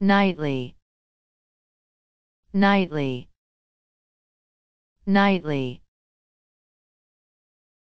nightly, nightly, nightly.